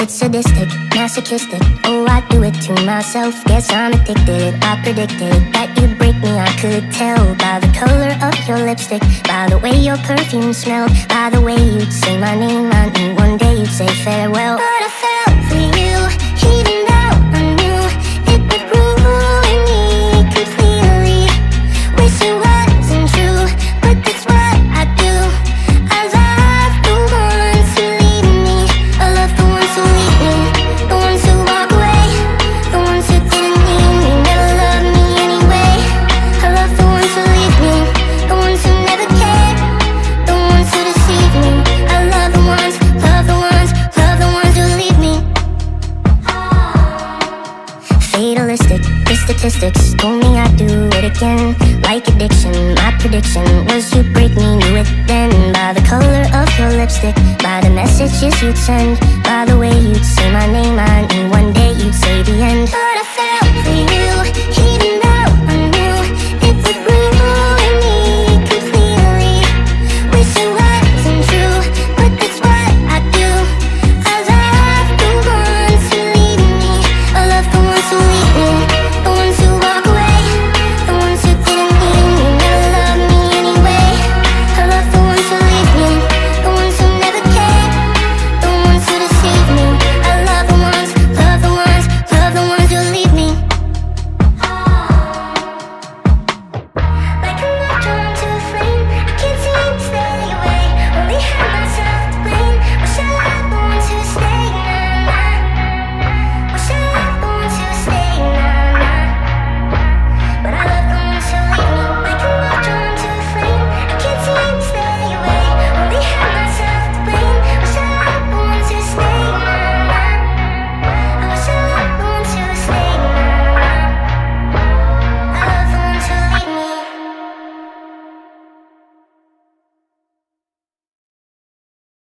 it's sadistic, masochistic. Oh, I do it to myself, guess I'm addicted. I predicted that you'd break me, I could tell by the color of your lipstick, by the way your perfume smelled, by the way you'd say my name out, and one day you'd say farewell. But I fell for you, even though I knew it would ruin me completely. Wish it wasn't true, but that's what I do. I love the ones who lead me, I love the ones who leave me, the ones who walk away, the ones who didn't need me, never loved me anyway. I love the ones who leave me, the ones who never cared, the ones who deceive me. I love the ones, love the ones, love the ones who leave me. Fatalistic, the statistics told me I'd do it again. Like addiction, my prediction was you'd break me, knew it then. By the color of your lipstick, by the messages you'd send, by the way you'd say my name out, and one day you'd say the end. But I fell for you.